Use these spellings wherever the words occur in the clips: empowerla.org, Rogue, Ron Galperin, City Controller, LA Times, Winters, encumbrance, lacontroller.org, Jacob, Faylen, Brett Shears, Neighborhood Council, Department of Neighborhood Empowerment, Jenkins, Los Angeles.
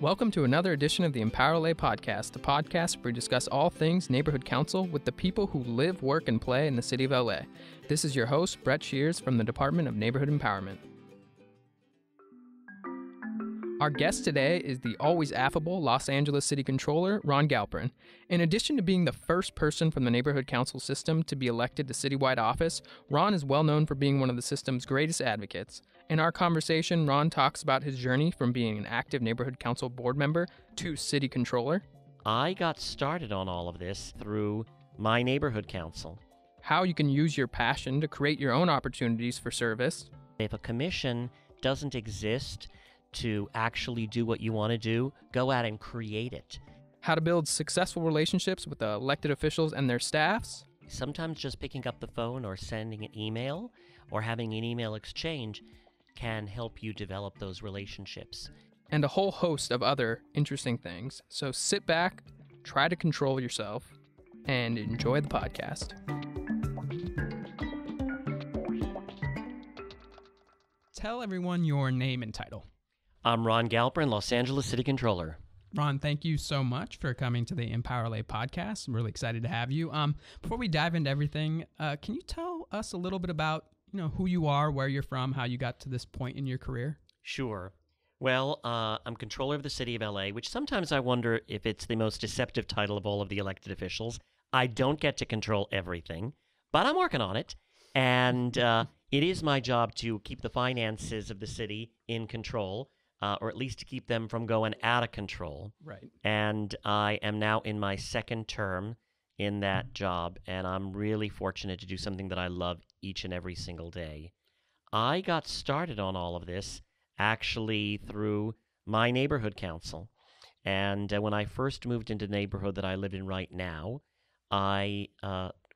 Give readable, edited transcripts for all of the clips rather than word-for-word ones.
Welcome to another edition of the EmpowerLA podcast, the podcast where we discuss all things Neighborhood Council with the people who live, work, and play in the city of LA. This is your host, Brett Shears from the Department of Neighborhood Empowerment. Our guest today is the always affable Los Angeles City Controller, Ron Galperin. In addition to being the first person from the Neighborhood Council system to be elected to citywide office, Ron is well known for being one of the system's greatest advocates. In our conversation, Ron talks about his journey from being an active Neighborhood Council board member to city controller. I got started on all of this through my Neighborhood Council. How you can use your passion to create your own opportunities for service. If a commission doesn't exist to actually do what you want to do, go out and create it. How to build successful relationships with the elected officials and their staffs. Sometimes just picking up the phone or sending an email or having an email exchange can help you develop those relationships. And a whole host of other interesting things. So sit back, try to control yourself, and enjoy the podcast. Tell everyone your name and title. I'm Ron Galperin, Los Angeles City Controller. Ron, thank you so much for coming to the EmpowerLA podcast. I'm really excited to have you. Before we dive into everything, can you tell us a little bit about who you are, where you're from, how you got to this point in your career? Sure. Well, I'm controller of the city of LA, which sometimes I wonder if it's the most deceptive title of all of the elected officials. I don't get to control everything, but I'm working on it. And it is my job to keep the finances of the city in control, or at least to keep them from going out of control. Right. And I am now in my second term in that job, and I'm really fortunate to do something that I love each and every single day. I got started on all of this actually through my neighborhood council. And when I first moved into the neighborhood that I live in right now, I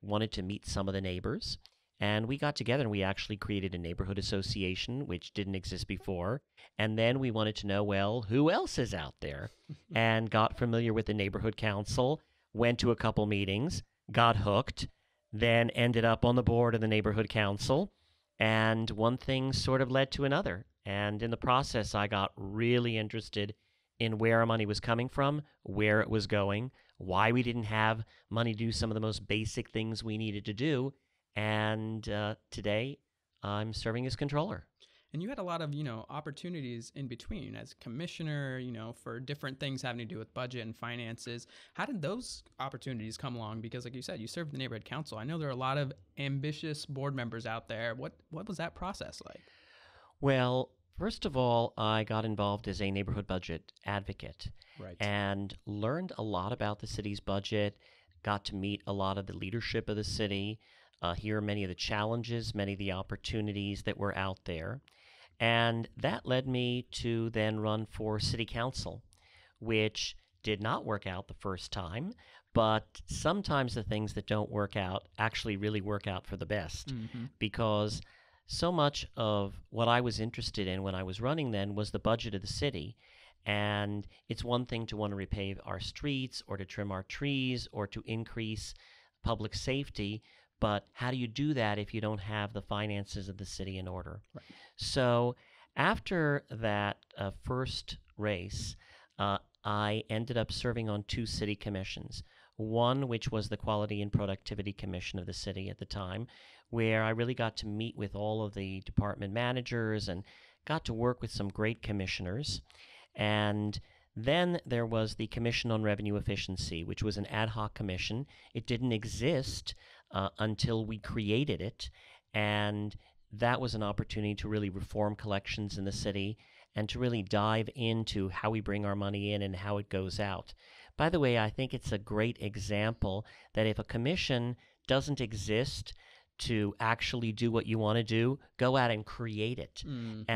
wanted to meet some of the neighbors. And we got together and we actually created a neighborhood association, which didn't exist before. And then we wanted to know, well, who else is out there? And got familiar with the neighborhood council, went to a couple meetings, got hooked, then ended up on the board of the neighborhood council, and one thing sort of led to another. And in the process, I got really interested in where our money was coming from, where it was going, why we didn't have money to do some of the most basic things we needed to do. And today, I'm serving as controller. And you had a lot of, opportunities in between as commissioner, for different things having to do with budget and finances. How did those opportunities come along? Because like you said, you served the neighborhood council. I know there are a lot of ambitious board members out there. What was that process like? Well, first of all, I got involved as a neighborhood budget advocate. Right. And learned a lot about the city's budget, got to meet a lot of the leadership of the city, hear many of the challenges, many of the opportunities that were out there. And that led me to then run for city council, which did not work out the first time, but sometimes the things that don't work out actually really work out for the best, because so much of what I was interested in when I was running then was the budget of the city. And it's one thing to want to repave our streets or to trim our trees or to increase public safety, but how do you do that if you don't have the finances of the city in order? Right. So after that first race, I ended up serving on two city commissions, one which was the Quality and Productivity Commission of the city at the time, where I really got to meet with all of the department managers and got to work with some great commissioners. And then there was the Commission on Revenue Efficiency, which was an ad hoc commission. It didn't exist until we created it, and that was an opportunity to really reform collections in the city and to really dive into how we bring our money in and how it goes out. By the way, I think it's a great example that if a commission doesn't exist to actually do what you want to do, go out and create it.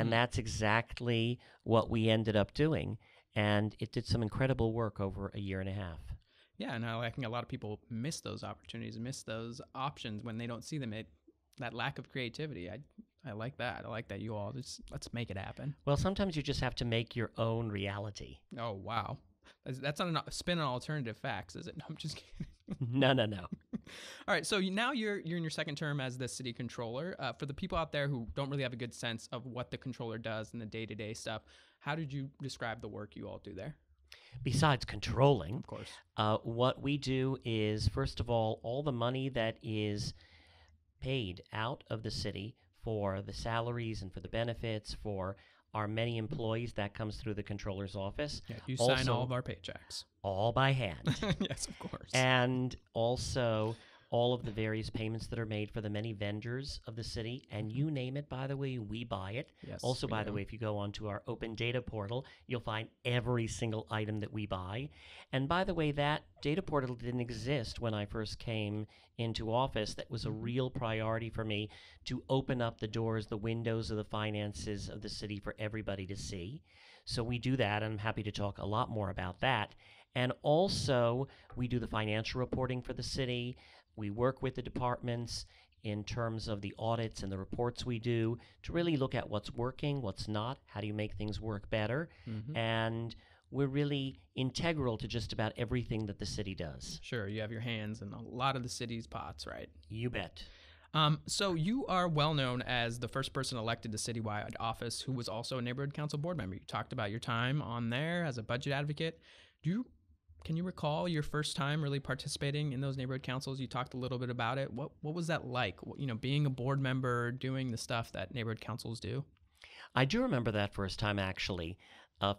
And that's exactly what we ended up doing, and it did some incredible work over a year and a half. Yeah, and I think a lot of people miss those opportunities, miss those options when they don't see them. That lack of creativity, I like that. I like that you all just, let's make it happen. Well, sometimes you just have to make your own reality. Oh, wow. That's not a spin on alternative facts, is it? No, I'm just kidding. No. All right. So now you're in your second term as the city controller. For the people out there who don't really have a good sense of what the controller does and the day-to-day stuff, how did you describe the work you all do there? Besides controlling, of course, what we do is, first of all the money that is paid out of the city for the salaries and for the benefits for our many employees, that comes through the controller's office. Yeah, you also sign all of our paychecks. All by hand. Yes, of course. And also all of the various payments that are made for the many vendors of the city. And you name it, by the way, we buy it. Yes, also, by the way, if you go onto our open data portal, you'll find every single item that we buy. And by the way, that data portal didn't exist when I first came into office. That was a real priority for me, to open up the doors, the windows of the finances of the city for everybody to see. So we do that, and I'm happy to talk a lot more about that. And also, we do the financial reporting for the city. We work with the departments in terms of the audits and the reports we do to really look at what's working, what's not, how do you make things work better, and we're really integral to just about everything that the city does. Sure, you have your hands in a lot of the city's pots, right? You bet. So you are well known as the first person elected to citywide office who was also a neighborhood council board member. You talked about your time on there as a budget advocate. Can you recall your first time really participating in those neighborhood councils? You talked a little bit about it. What was that like, you know, being a board member, doing the stuff that neighborhood councils do? I do remember that first time, actually.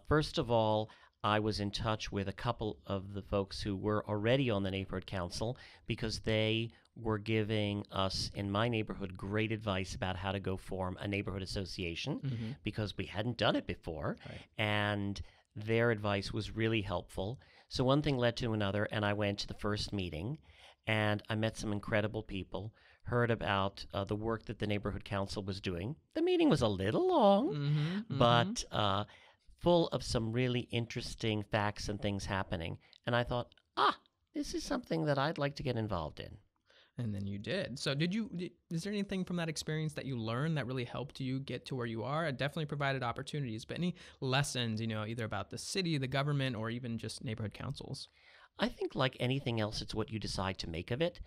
First of all, I was in touch with a couple of the folks who were already on the neighborhood council because they were giving us, in my neighborhood, great advice about how to go form a neighborhood association because we hadn't done it before, and their advice was really helpful. So one thing led to another, and I went to the first meeting, and I met some incredible people, heard about the work that the neighborhood council was doing. The meeting was a little long, but full of some really interesting facts and things happening. And I thought, this is something that I'd like to get involved in. And then you did. So is there anything from that experience that you learned that really helped you get to where you are? It definitely provided opportunities, but any lessons, you know, either about the city, the government, or even just neighborhood councils? I think like anything else, it's what you decide to make of it.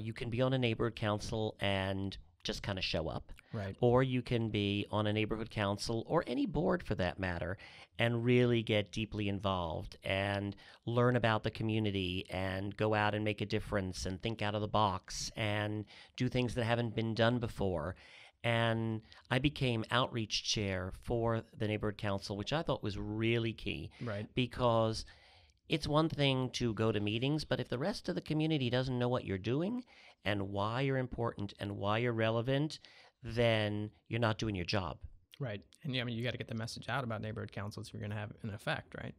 You can be on a neighborhood council and just kind of show up. Right. Or you can be on a neighborhood council or any board for that matter and really get deeply involved and learn about the community and go out and make a difference and think out of the box and do things that haven't been done before. And I became outreach chair for the neighborhood council, which I thought was really key. Right. Because it's one thing to go to meetings, but if the rest of the community doesn't know what you're doing and why you're important and why you're relevant, then you're not doing your job. Right. And I mean, you got to get the message out about neighborhood councils if you're going to have an effect, right?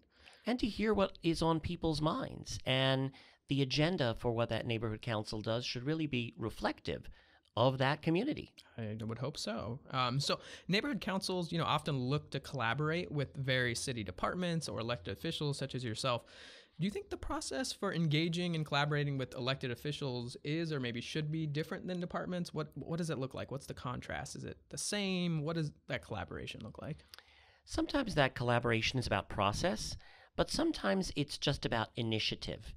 And to hear what is on people's minds. And the agenda for what that neighborhood council does should really be reflective of that community. I would hope so. So neighborhood councils, you know, often look to collaborate with various city departments or elected officials such as yourself. Do you think the process for engaging and collaborating with elected officials is, or maybe should be, different than departments? What does it look like? What's the contrast? Is it the same? What does that collaboration look like? Sometimes that collaboration is about process, but sometimes it's just about initiative.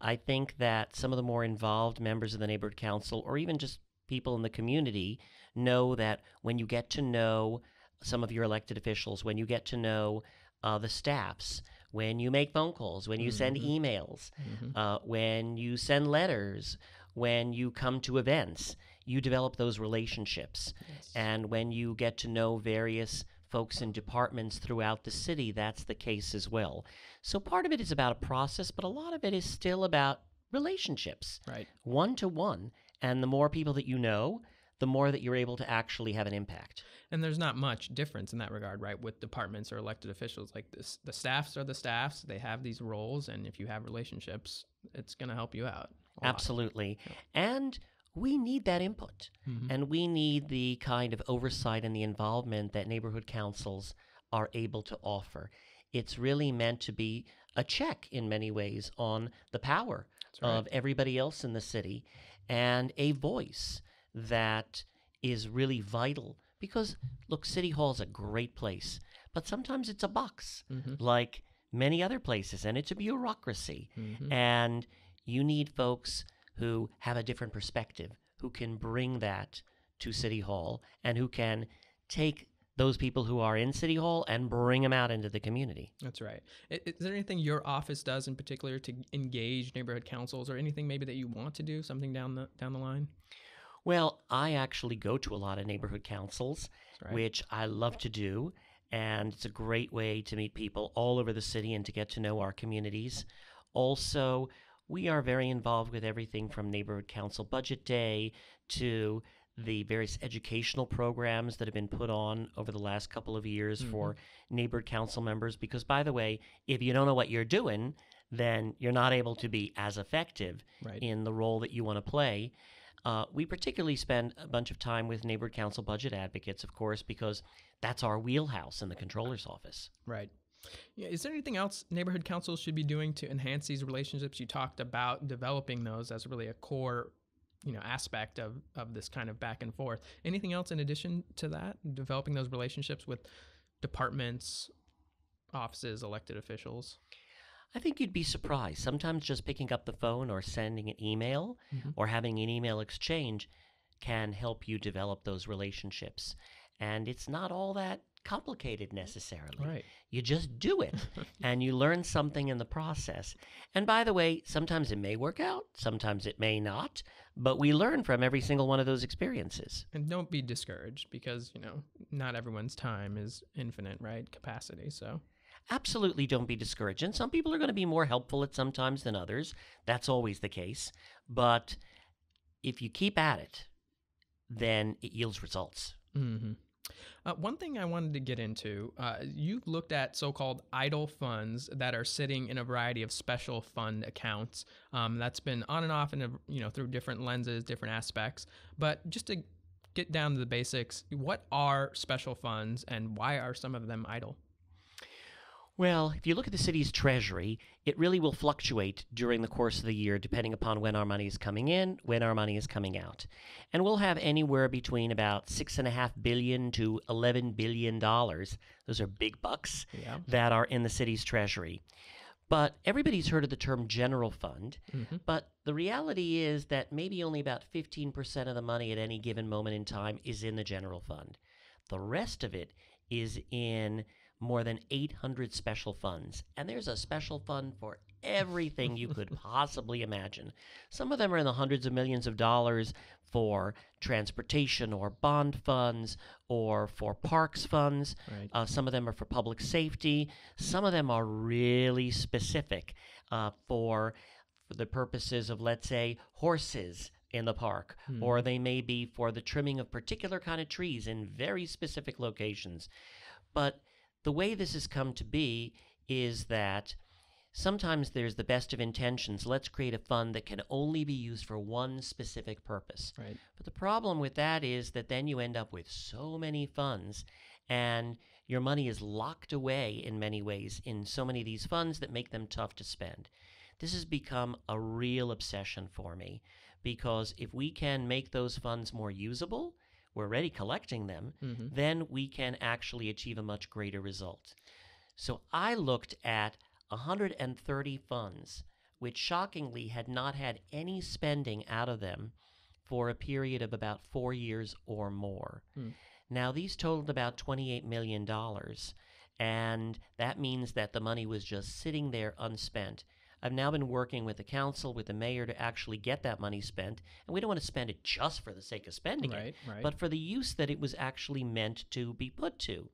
I think that some of the more involved members of the neighborhood council, or even just people in the community, know that when you get to know some of your elected officials, when you get to know the staffs, when you make phone calls, when you send emails, when you send letters, when you come to events, you develop those relationships. Yes. And when you get to know various folks in departments throughout the city, that's the case as well. So part of it is about a process, but a lot of it is still about relationships, right? One-to-one. And the more people that you know, the more that you're able to actually have an impact. And there's not much difference in that regard, right, with departments or elected officials. Like this, the staffs are the staffs. They have these roles. And if you have relationships, it's going to help you out. Absolutely. Yeah. And we need that input. And we need the kind of oversight and the involvement that neighborhood councils are able to offer. It's really meant to be a check in many ways on the power of everybody else in the city, and a voice that is really vital because, look, City Hall is a great place, but sometimes it's a box like many other places, and it's a bureaucracy. And you need folks who have a different perspective, who can bring that to City Hall, and who can take those people who are in City Hall and bring them out into the community. That's right. Is there anything your office does in particular to engage neighborhood councils, or anything maybe that you want to do, something down the line? Well, I actually go to a lot of neighborhood councils, right, which I love to do, and it's a great way to meet people all over the city and to get to know our communities. Also, we are very involved with everything from Neighborhood Council Budget Day to the various educational programs that have been put on over the last couple of years for neighborhood council members. Because, by the way, if you don't know what you're doing, then you're not able to be as effective in the role that you want to play. We particularly spend a bunch of time with neighborhood council budget advocates, of course, because that's our wheelhouse in the controller's office. Right. Yeah, is there anything else neighborhood councils should be doing to enhance these relationships? You talked about developing those as really a core, aspect of this kind of back and forth. Anything else in addition to that, developing those relationships with departments, offices, elected officials? I think you'd be surprised. Sometimes just picking up the phone or sending an email or having an email exchange can help you develop those relationships. And it's not all that complicated necessarily. Right. You just do it and you learn something in the process. And by the way, sometimes it may work out, sometimes it may not, but we learn from every single one of those experiences. And don't be discouraged because, not everyone's time is infinite, right? Capacity, so. Absolutely don't be discouraged. And some people are going to be more helpful at some times than others. That's always the case. But if you keep at it, then it yields results. Mm-hmm. One thing I wanted to get into, you looked at so-called idle funds that are sitting in a variety of special fund accounts. That's been on and off, and through different lenses, different aspects. But just to get down to the basics, what are special funds and why are some of them idle? Well, if you look at the city's treasury, it really will fluctuate during the course of the year depending upon when our money is coming in, when our money is coming out. And we'll have anywhere between about $6.5 billion to $11 billion. Those are big bucks that are in the city's treasury. But everybody's heard of the term general fund, but the reality is that maybe only about 15% of the money at any given moment in time is in the general fund. The rest of it is in more than 800 special funds. And there's a special fund for everything you could possibly imagine. Some of them are in the hundreds of millions of dollars for transportation or bond funds or for parks funds. Right. Some of them are for public safety. Some of them are really specific for the purposes of, let's say, horses in the park, or they may be for the trimming of particular kind of trees in very specific locations. But the way this has come to be is that sometimes there's the best of intentions. Let's create a fund that can only be used for one specific purpose. Right. But the problem with that is that then you end up with so many funds, and your money is locked away in many ways in so many of these funds that make them tough to spend. This has become a real obsession for me, because if we can make those funds more usable, we're already collecting them, then we can actually achieve a much greater result. So I looked at 130 funds, which shockingly had not had any spending out of them for a period of about 4 years or more. Now, these totaled about $28 million, and that means that the money was just sitting there unspent. I've now been working with the council, with the mayor, to actually get that money spent. And we don't want to spend it just for the sake of spending it, but for the use that it was actually meant to be put to.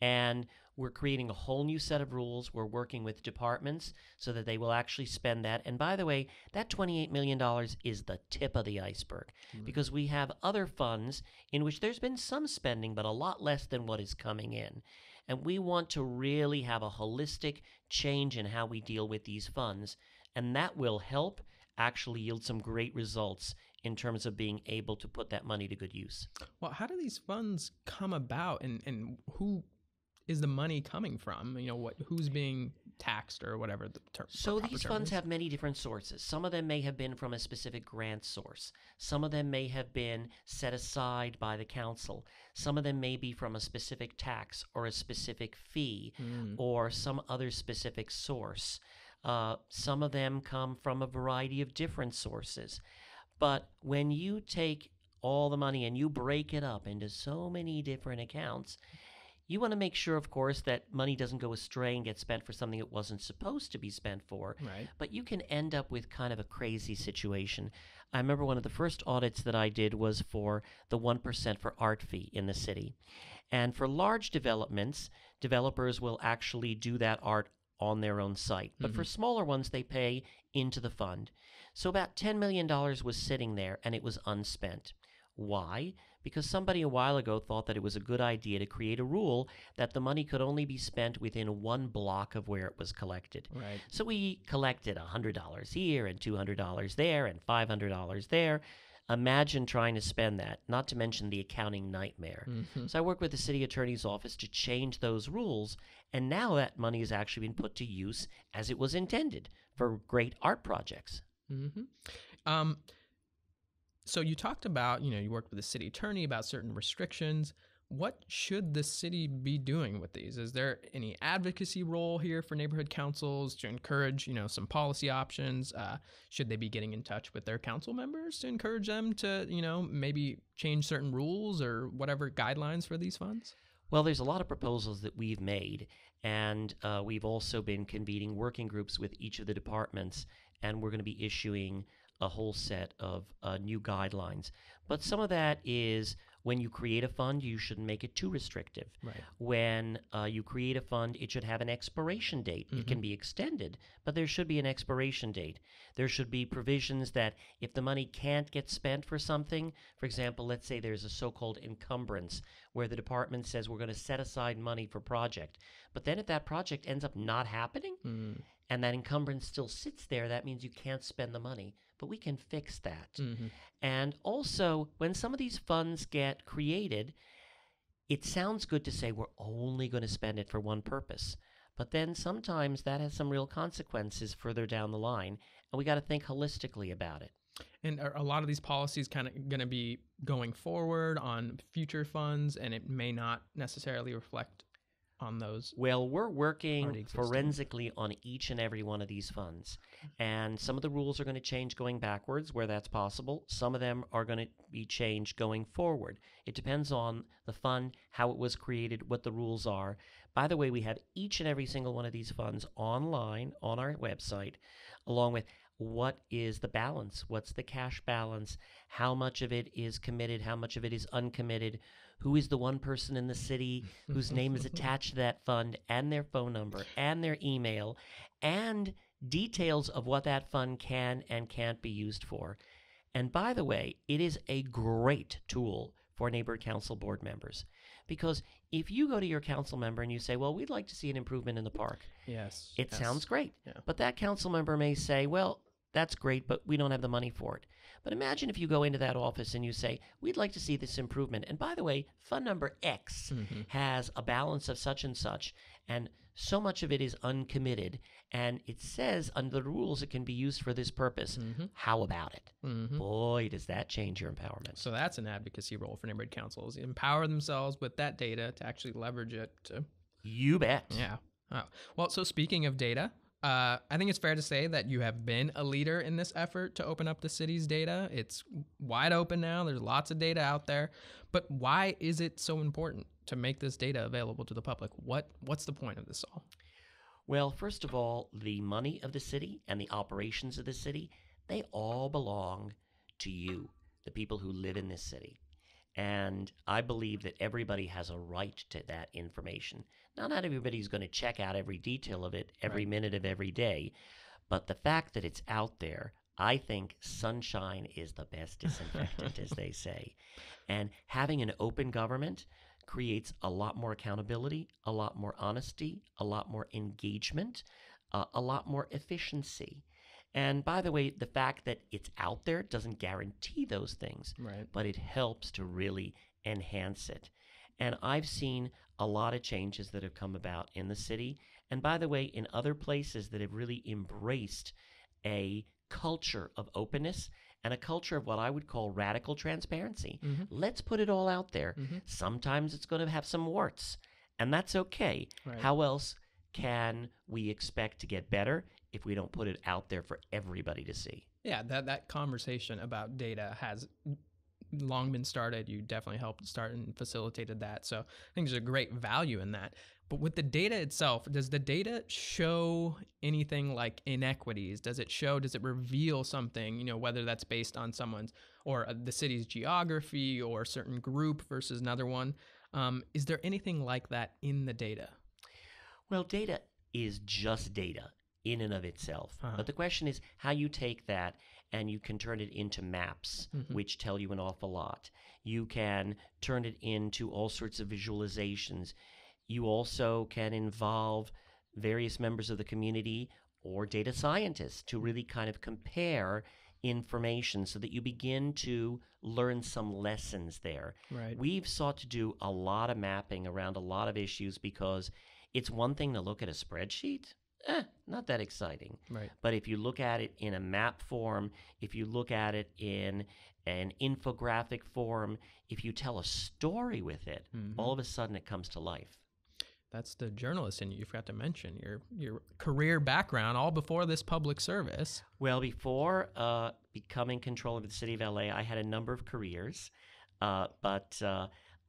And we're creating a whole new set of rules. We're working with departments so that they will actually spend that. And by the way, that $28 million is the tip of the iceberg, because we have other funds in which there's been some spending, but a lot less than what is coming in. And we want to really have a holistic change in how we deal with these funds. And that will help actually yield some great results in terms of being able to put that money to good use. Well, how do these funds come about, and who is the money coming from? Who's being taxed or whatever the term. So these funds have many different sources. Some of them may have been from a specific grant source. Some of them may have been set aside by the council. Some of them may be from a specific tax or a specific fee or some other specific source. Some of them come from a variety of different sources. But when you take all the money and you break it up into so many different accounts, you want to make sure, of course, that money doesn't go astray and get spent for something it wasn't supposed to be spent for. Right. But you can end up with kind of a crazy situation. I remember one of the first audits that I did was for the 1% for art fee in the city. And for large developments, developers will actually do that art on their own site. But for smaller ones, they pay into the fund. So about $10 million was sitting there, and it was unspent. Why? Because somebody a while ago thought that it was a good idea to create a rule that the money could only be spent within one block of where it was collected. Right. So we collected $100 here and $200 there and $500 there. Imagine trying to spend that, not to mention the accounting nightmare. So I worked with the city attorney's office to change those rules, and now that money has actually been put to use as it was intended for great art projects. So you talked about, you know, you worked with the city attorney about certain restrictions. What should the city be doing with these? Is there any advocacy role here for neighborhood councils to encourage, you know, some policy options? Should they be getting in touch with their council members to encourage them to, you know, maybe change certain rules or whatever guidelines for these funds? Well, there's a lot of proposals that we've made, and we've also been convening working groups with each of the departments, and we're going to be issuing a whole set of new guidelines. But some of that is, when you create a fund, you shouldn't make it too restrictive. Right. When you create a fund, it should have an expiration date. It can be extended, but there should be an expiration date. There should be provisions that if the money can't get spent for something, for example, let's say there's a so-called encumbrance where the department says we're going to set aside money for project, but then if that project ends up not happening, and that encumbrance still sits there, that means you can't spend the money. But we can fix that. And also, when some of these funds get created, it sounds good to say we're only going to spend it for one purpose. But then sometimes that has some real consequences further down the line, and we got to think holistically about it. And are a lot of these policies kind of going to be going forward on future funds, and it may not necessarily reflect on those? Well, we're working forensically on each and every one of these funds. And some of the rules are going to change going backwards where that's possible. Some of them are going to be changed going forward. It depends on the fund, how it was created, what the rules are. By the way, we have each and every single one of these funds online on our website, along with what is the balance, what's the cash balance, how much of it is committed, how much of it is uncommitted, who is the one person in the city whose name is attached to that fund, and their phone number, and their email, and details of what that fund can and can't be used for. And by the way, it is a great tool for neighborhood council board members, because if you go to your council member and you say, well, we'd like to see an improvement in the park, sounds great, but that council member may say, well, that's great, but we don't have the money for it. But imagine if you go into that office and you say, we'd like to see this improvement. And by the way, fund number X has a balance of such and so much of it is uncommitted. And it says under the rules it can be used for this purpose. How about it? Boy, does that change your empowerment. So that's an advocacy role for neighborhood councils. Empower themselves with that data to actually leverage it. You bet. Yeah. Oh. Well, so speaking of data, I think it's fair to say that you have been a leader in this effort to open up the city's data. It's wide open now. There's lots of data out there. But why is it so important to make this data available to the public? What's the point of this all? Well, first of all, the money of the city and the operations of the city, they all belong to you, the people who live in this city. And I believe that everybody has a right to that information. Now, not everybody's going to check out every detail of it every minute of every day, but the fact that it's out there, I think sunshine is the best disinfectant, as they say. And having an open government creates a lot more accountability, a lot more honesty, a lot more engagement, a lot more efficiency. And by the way, the fact that it's out there doesn't guarantee those things, but it helps to really enhance it. And I've seen a lot of changes that have come about in the city. And by the way, in other places that have really embraced a culture of openness and a culture of what I would call radical transparency. Let's put it all out there. Sometimes it's going to have some warts, and that's okay. How else can we expect to get better if we don't put it out there for everybody to see? Yeah, that conversation about data has long been started. You definitely helped start and facilitated that. So I think there's a great value in that. But with the data itself, does the data show anything like inequities? Does it reveal something, you know, whether that's based on someone's or the city's geography or a certain group versus another one? Is there anything like that in the data? Well, data is just data in and of itself. Uh-huh. But the question is how you take that and you can turn it into maps, mm-hmm. which tell you an awful lot. You can turn it into all sorts of visualizations. You also can involve various members of the community or data scientists to really kind of compare information so that you begin to learn some lessons there. Right. We've sought to do a lot of mapping around a lot of issues because it's one thing to look at a spreadsheet. Not that exciting. Right. But if you look at it in a map form, if you look at it in an infographic form, if you tell a story with it, mm-hmm. all of a sudden it comes to life. That's the journalist in you. You forgot to mention your career background, all before this public service. Well, before becoming controller of the city of LA, I had a number of careers, but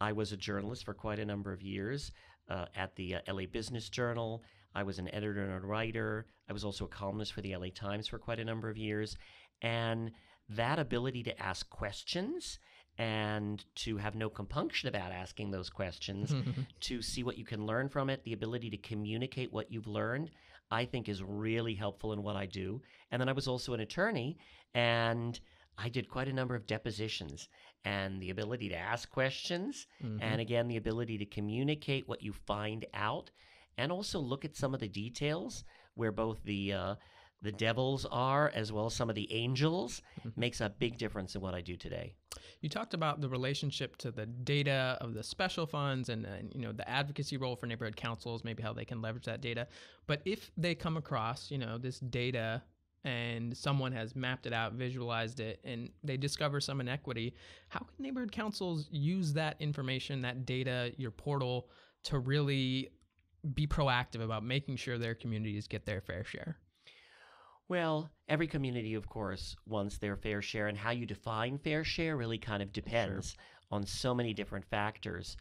I was a journalist for quite a number of years at the LA Business Journal. I was an editor and a writer. I was also a columnist for the LA Times for quite a number of years. And that ability to ask questions and to have no compunction about asking those questions, to see what you can learn from it, the ability to communicate what you've learned, I think is really helpful in what I do. And then I was also an attorney, and I did quite a number of depositions. And the ability to ask questions, and again, the ability to communicate what you find out, and also look at some of the details where both the devils are as well as some of the angels, makes a big difference in what I do today. You talked about the relationship to the data of the special funds and you know, the advocacy role for neighborhood councils, maybe how they can leverage that data. But if they come across, you know, this data and someone has mapped it out, visualized it, and they discover some inequity, how can neighborhood councils use that information, that data, your portal, to really be proactive about making sure their communities get their fair share? Well, every community, of course, wants their fair share, and how you define fair share really kind of depends on so many different factors.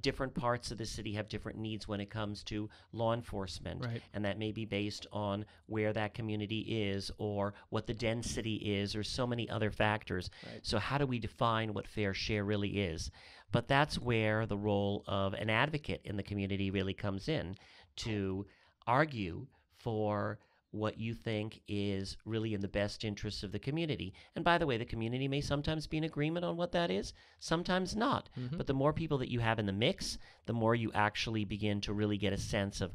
Different parts of the city have different needs when it comes to law enforcement, and that may be based on where that community is or what the density is or so many other factors. So how do we define what fair share really is? But that's where the role of an advocate in the community really comes in, to argue for what you think is really in the best interests of the community. And by the way, the community may sometimes be in agreement on what that is, sometimes not. But the more people that you have in the mix, the more you actually begin to really get a sense of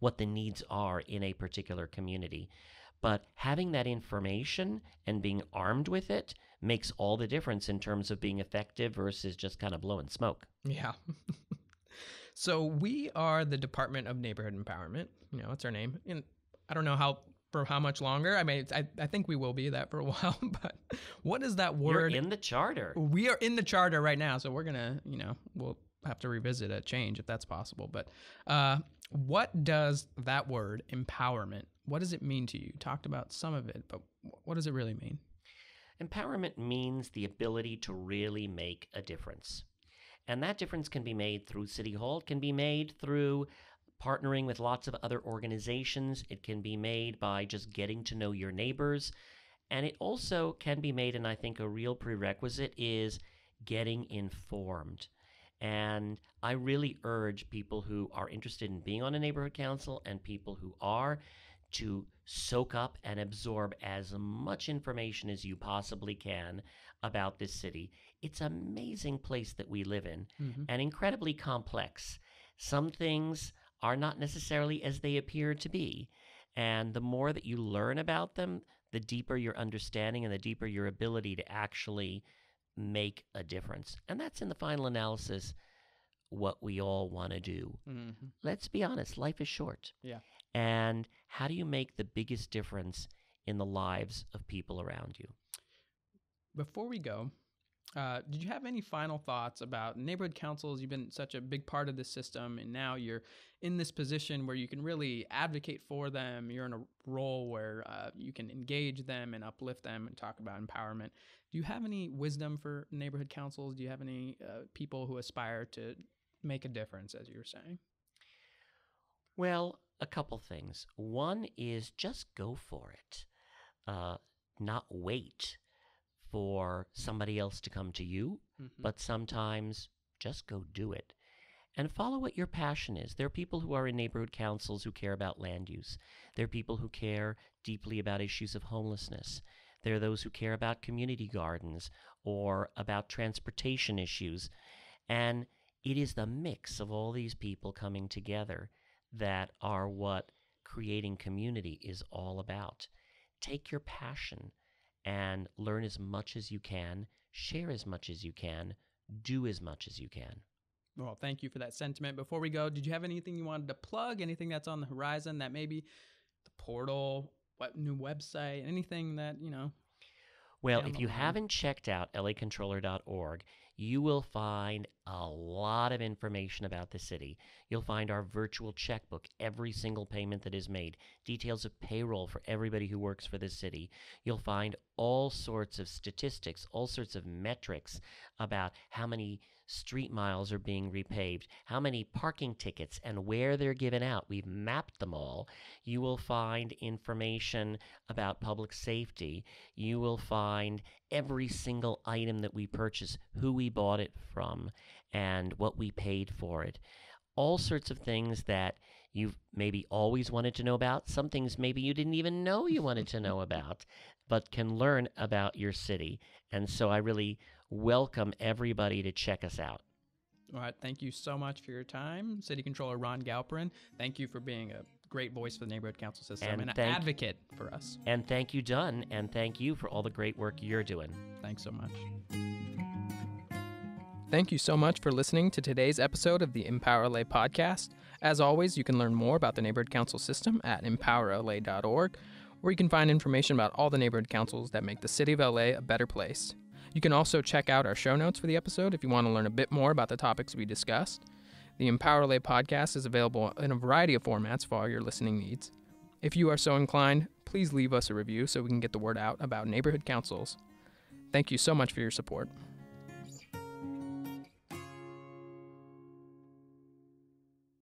what the needs are in a particular community. But having that information and being armed with it makes all the difference in terms of being effective versus just kind of blowing smoke. Yeah. So we are the Department of Neighborhood Empowerment. You know, that's our name. And I don't know for how much longer. I mean, I think we will be that for a while, but what is that word? You're in the charter. We are in the charter right now, so we're going to, you know, we'll have to revisit a change if that's possible. But what does that word, empowerment, what does it mean to you? Talked about some of it, but what does it really mean? Empowerment means the ability to really make a difference. And that difference can be made through City Hall, can be made through partnering with lots of other organizations. It can be made by just getting to know your neighbors. And it also can be made, and I think a real prerequisite is getting informed. And I really urge people who are interested in being on a neighborhood council and people who are to soak up and absorb as much information as you possibly can about this city. It's an amazing place that we live in, and incredibly complex. Some things are not necessarily as they appear to be. And the more that you learn about them, the deeper your understanding and the deeper your ability to actually make a difference. And that's, in the final analysis, what we all want to do. Let's be honest, life is short. Yeah. And how do you make the biggest difference in the lives of people around you? Before we go, Did you have any final thoughts about neighborhood councils? You've been such a big part of this system, and now you're in this position where you can really advocate for them. You're in a role where you can engage them and uplift them and talk about empowerment. Do you have any wisdom for neighborhood councils? Do you have any people who aspire to make a difference, as you were saying? Well, a couple things. One is just go for it, not wait for somebody else to come to you, mm-hmm. but sometimes just go do it and follow what your passion is. There are people who are in neighborhood councils who care about land use. There are people who care deeply about issues of homelessness. There are those who care about community gardens or about transportation issues. And it is the mix of all these people coming together that are what creating community is all about. Take your passion and learn as much as you can, share as much as you can, do as much as you can. Well, thank you for that sentiment. Before we go, did you have anything you wanted to plug? Anything that's on the horizon, that maybe the portal, what new website, anything that, you know? Well, if you haven't checked out lacontroller.org, you will find a lot of information about the city. You'll find our virtual checkbook, every single payment that is made, details of payroll for everybody who works for the city. You'll find all sorts of statistics, all sorts of metrics about how many street miles are being repaved, how many parking tickets, and where they're given out. We've mapped them all. You will find information about public safety. You will find every single item that we purchase, who we bought it from, and what we paid for it. All sorts of things that you've maybe always wanted to know about, some things maybe you didn't even know you wanted to know about, but can learn about your city. And so I really welcome everybody to check us out. All right. Thank you so much for your time. City Controller Ron Galperin, thank you for being a great voice for the neighborhood council system and an advocate for us. And thank you, Dunn, and thank you for all the great work you're doing. Thanks so much. Thank you so much for listening to today's episode of the Empower LA podcast. As always, you can learn more about the neighborhood council system at empowerla.org, where you can find information about all the neighborhood councils that make the city of LA a better place. You can also check out our show notes for the episode if you want to learn a bit more about the topics we discussed. The Empower LA podcast is available in a variety of formats for all your listening needs. If you are so inclined, please leave us a review so we can get the word out about neighborhood councils. Thank you so much for your support.